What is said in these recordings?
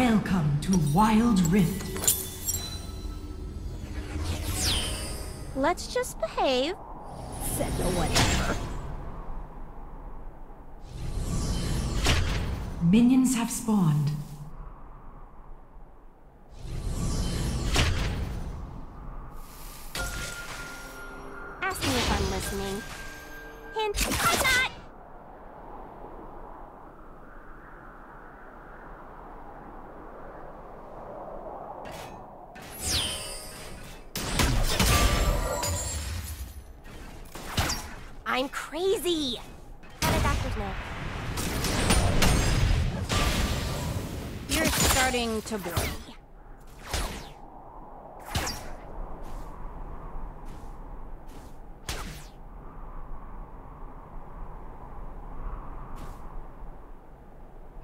Welcome to Wild Rift. Let's just behave, said the whatever. Minions have spawned. Ask me if I'm listening. Hint, I'm not! I'm crazy! At a doctor's note. You're starting to bore me.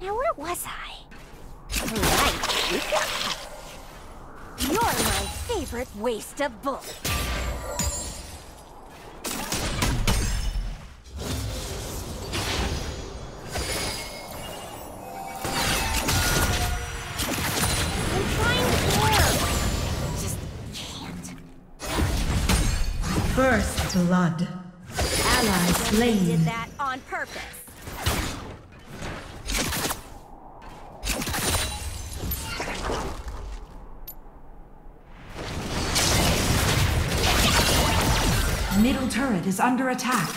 Now where was I? Right. You're my favorite waste of bullets. First blood. Allies slain. Did that on purpose. Middle turret is under attack.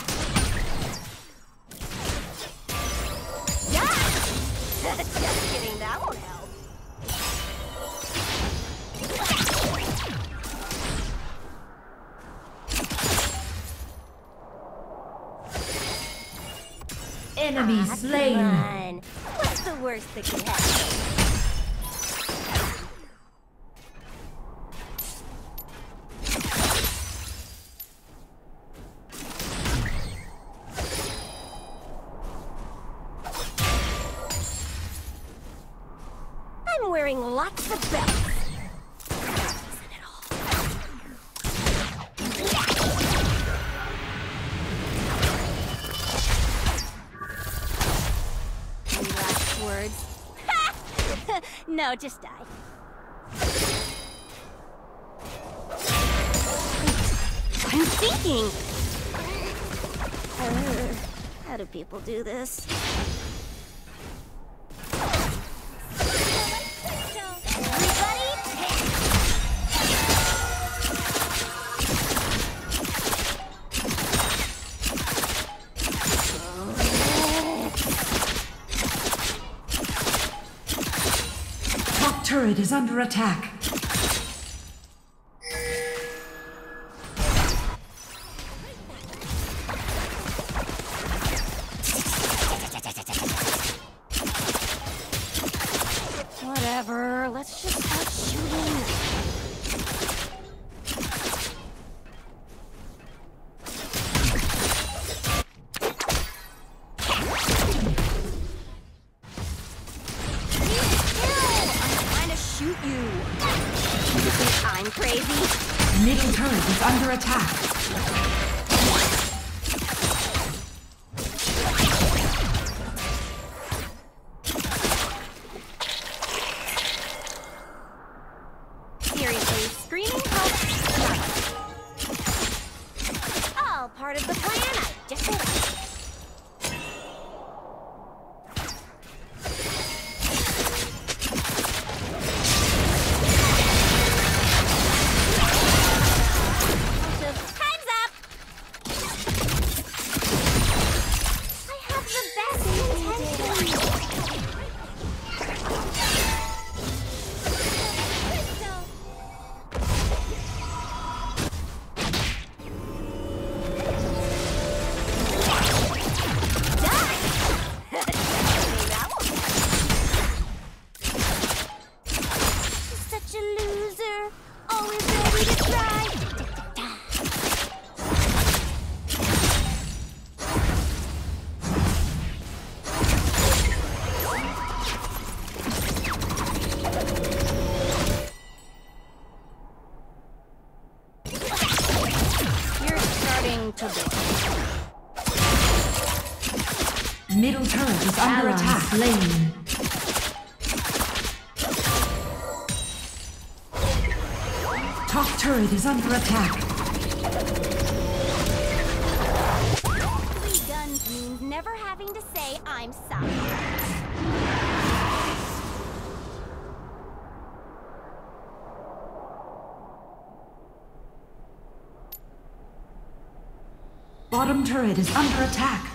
Yeah. Just kidding, that won't help. Enemy slain. Run. What's the worst that can happen? I'm wearing lots of belts. No, just die. I'm thinking! How do people do this? Turret is under attack. Whatever, let's just start shooting. Shoot you. You think I'm crazy? Middle turret is under attack. Seriously, screaming helps. All part of the plan. I just said. Middle turret is under attack. Slain. Top turret is under attack. Three guns means never having to say I'm sorry. Bottom turret is under attack.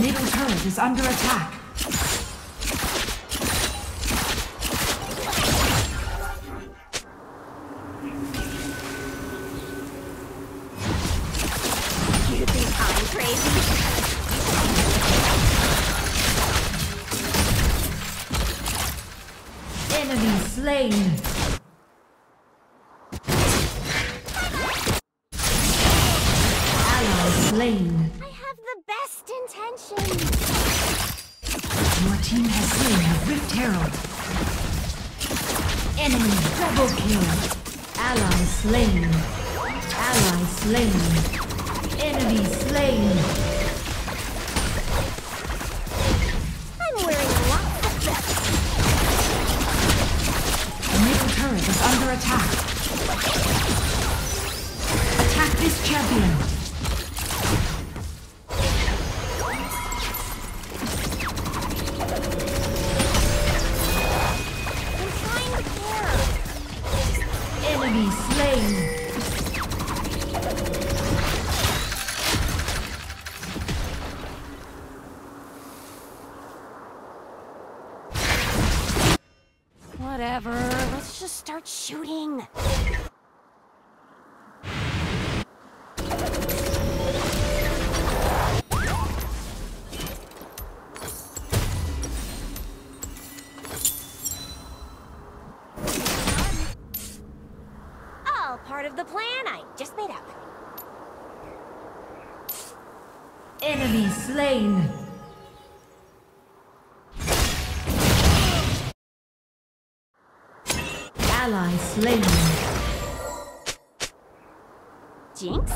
Middle turret is under attack. You think I'm crazy? Enemy slain. Team has slain the Rift Herald. Enemy double kill. Ally slain. Ally slain. Enemy slain. I'm wearing lots of best. The middle turret is under attack. Attack this champion. Whatever, let's just start shooting. All part of the plan I just made up. Enemy slain. Ally slain. Jinx?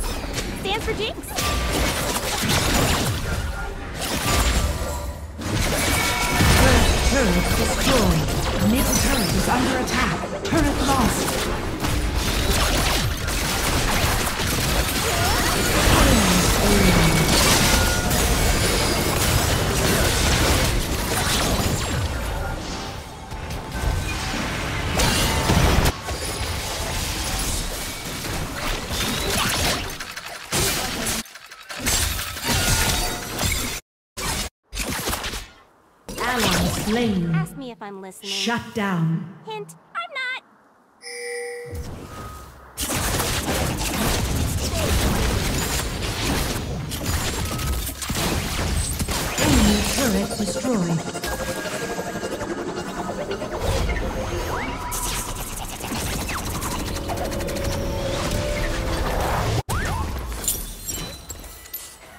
Stands for Jinx? First turret destroyed. Middle turret is under attack. Turret lost. Lane. Ask me if I'm listening. Shut down. Hint, I'm not. Enemy turret destroyed.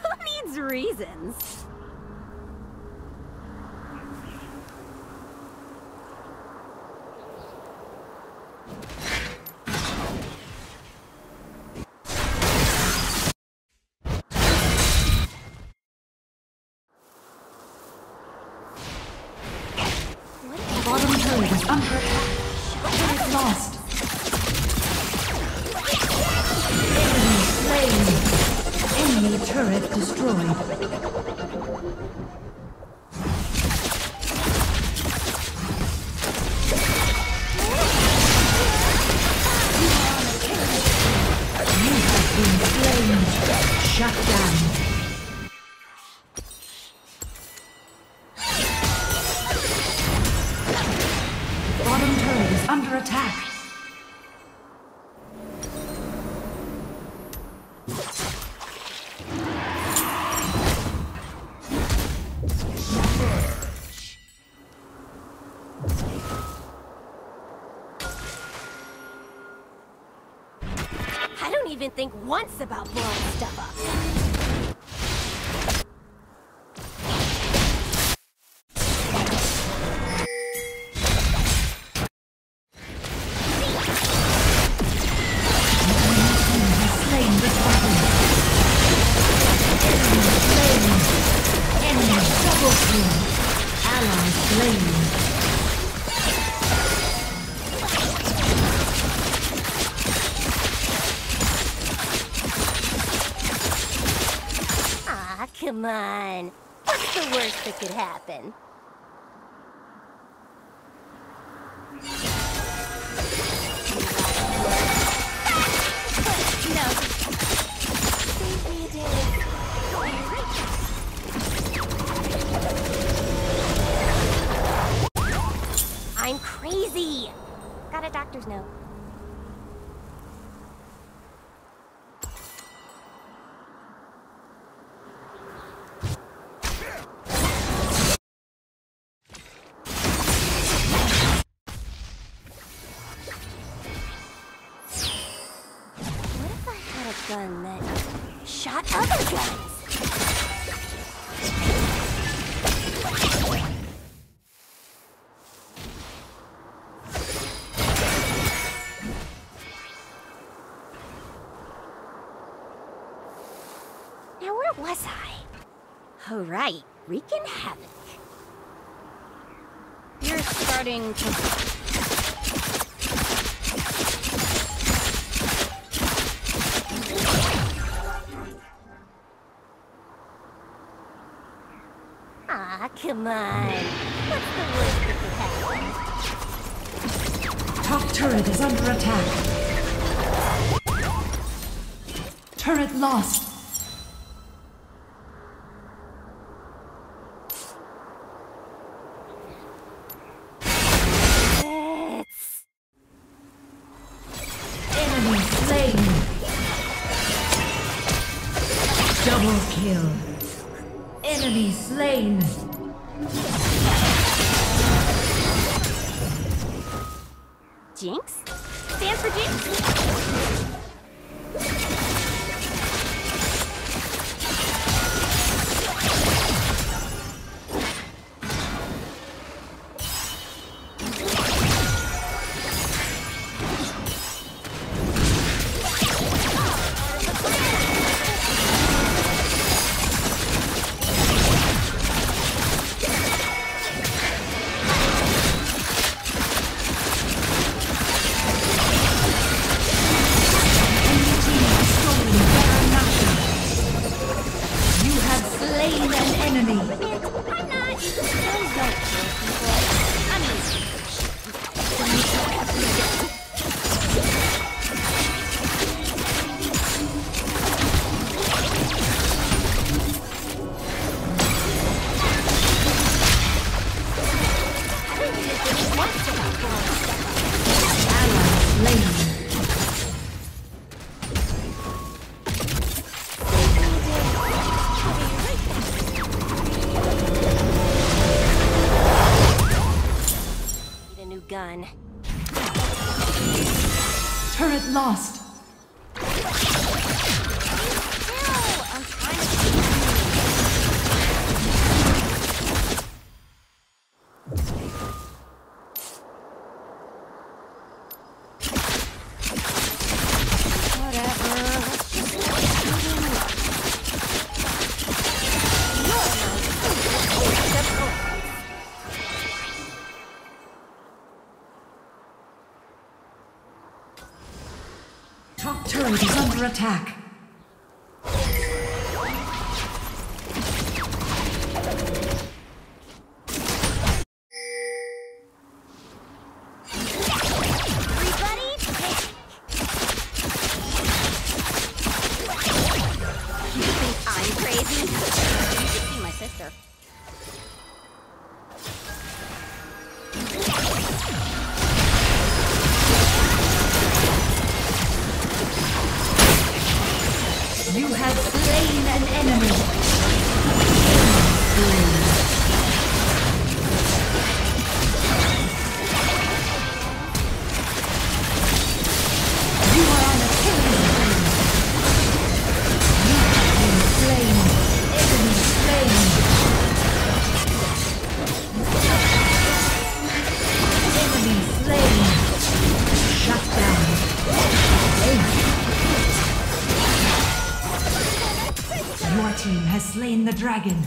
Who needs reasons? Bottom turret is under attack. I don't even think once about blowing stuff up. Come on, what's the worst that could happen? No. I'm crazy. Got a doctor's note. Gun that shot other guns. Now where was I? Alright, we can have it. You're starting to... Come on. What's the worst that could happen? Top turret is under attack. Turret lost. Enemy slain. Double kill. Enemy slain. Jinx? Stand for gun. Turret lost. Turret is under attack. an enemy. You are on a killing spree. You have been slain. Enemy slain. Enemy slain. Shut down. Your team has slain the dragon.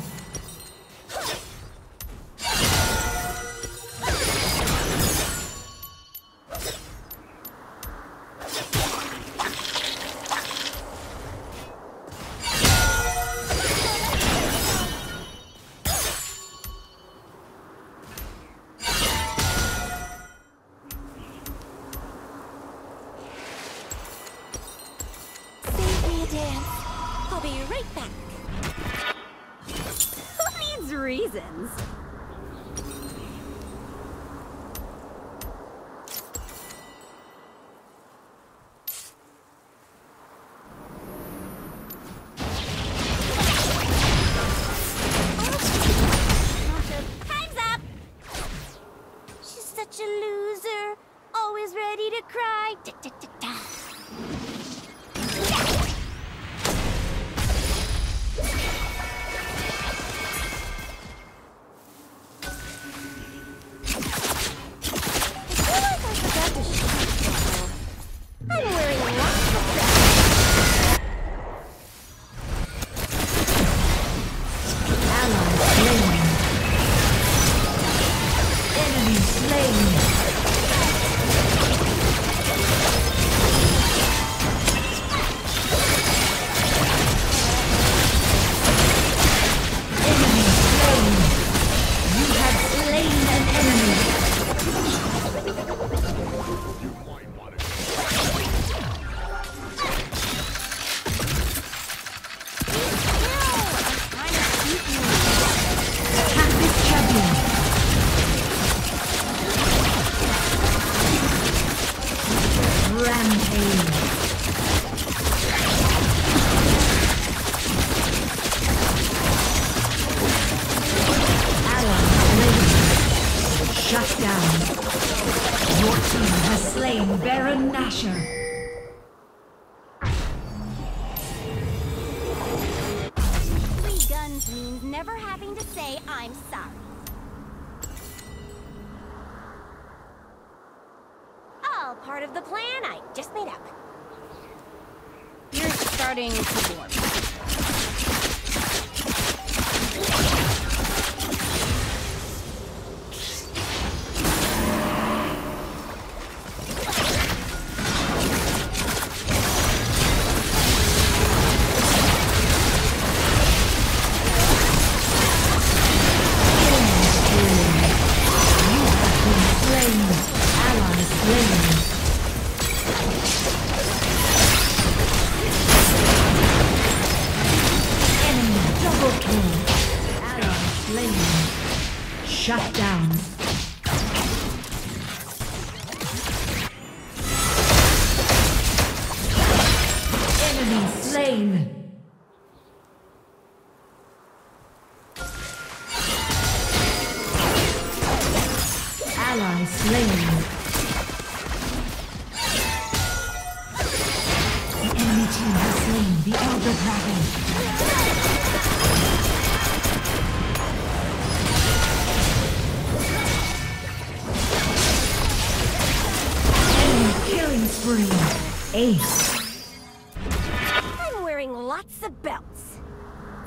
I'm wearing lots of belts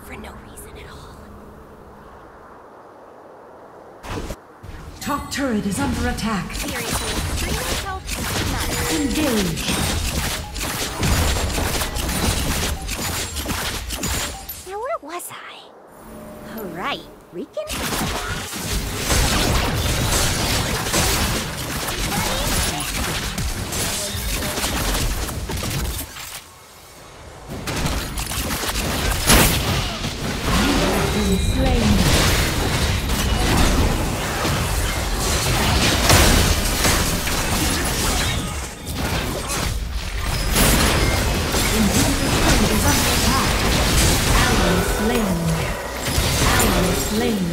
for no reason at all. Top turret is under attack. Seriously, engage. Now where was I? All right, Reekin. Slain. Inhibitor is under attack. slain. Ally slain.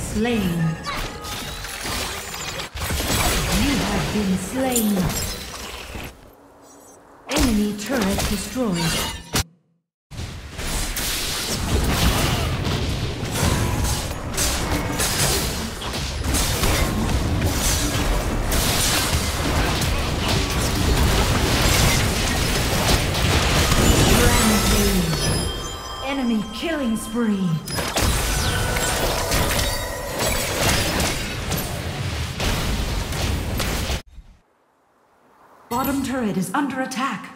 Slain. You have been slain. Enemy turret destroyed. Enemy killing spree. Bottom turret is under attack.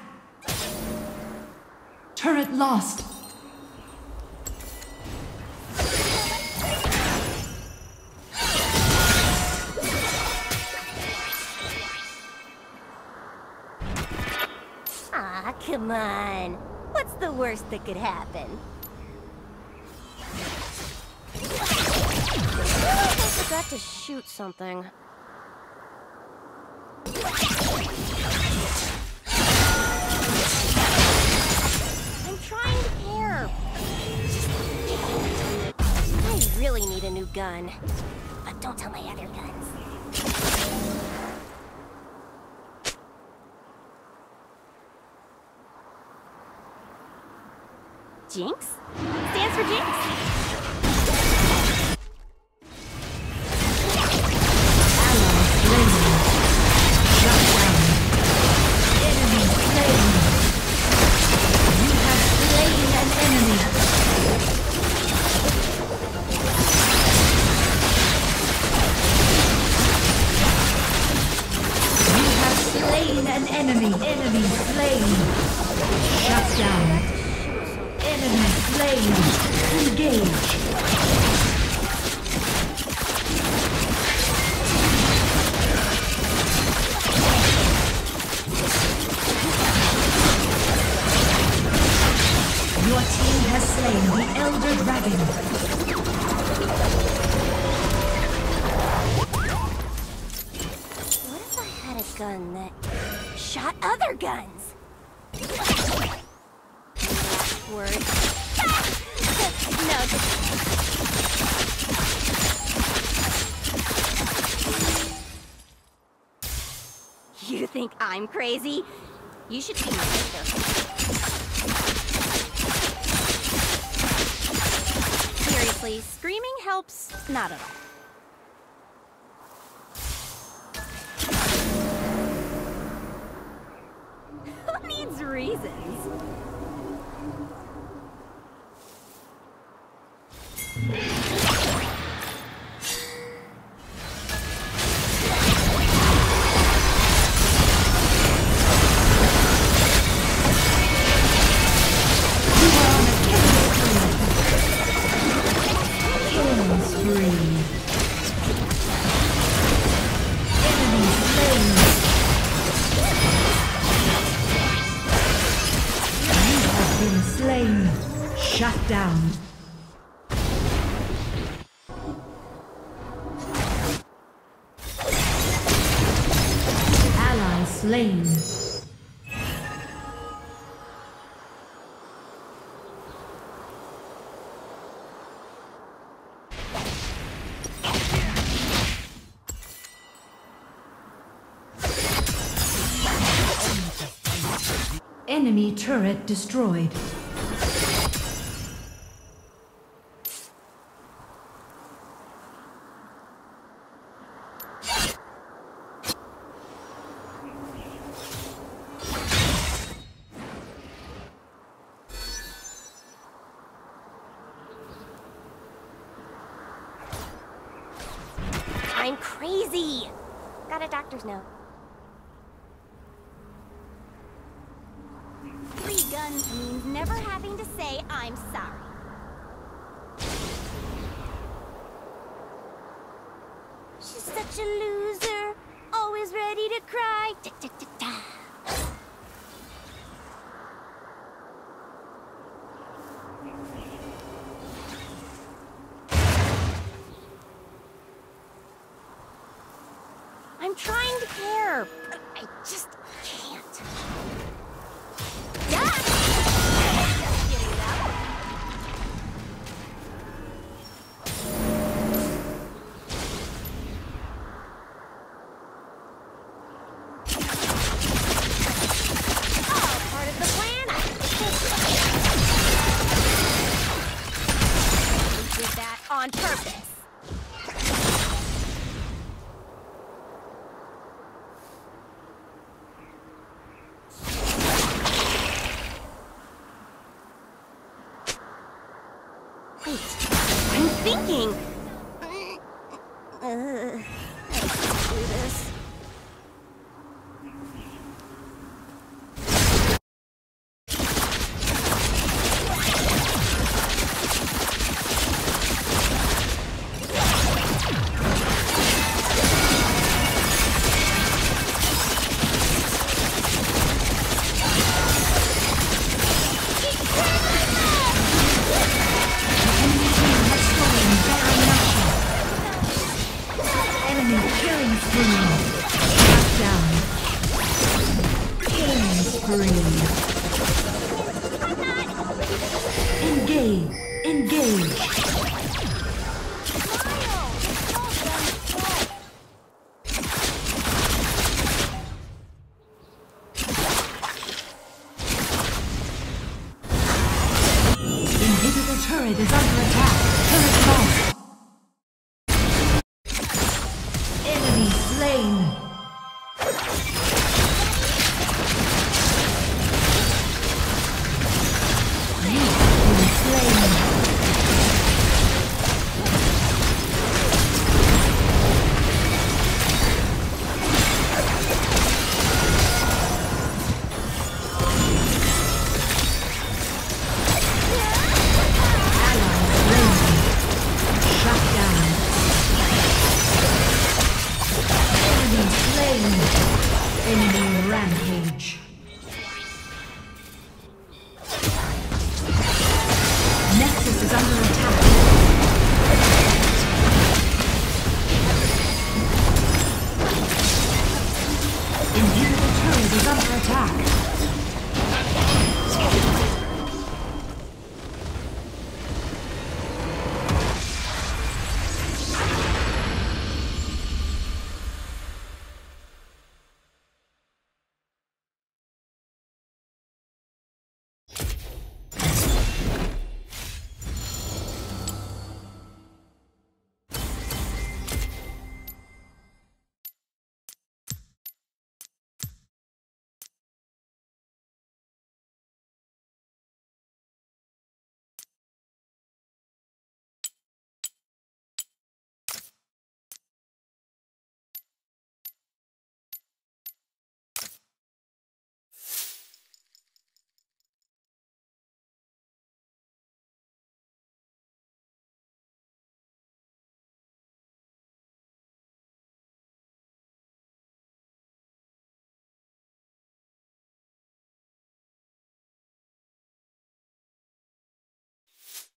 Turret lost. Aw, come on. What's the worst that could happen? I forgot to shoot something. I really need a new gun, but don't tell my other guns. Jinx? Stands for Jinx? Gun that shot other guns. Last word. No. You think I'm crazy? You should be my sister. Seriously, screaming helps not at all. Reasons. Shut down. Ally slain. Enemy turret destroyed. I'm crazy. Got a doctor's note. Guns means never having to say I'm sorry. She's such a loser, always ready to cry. Da, da, da, da. I'm trying to care, but I just can't. On purpose. Wait, I'm thinking. Let's do this. Turret is under attack. Turret lost. Enemy slain. You were slain. Enemy rampage.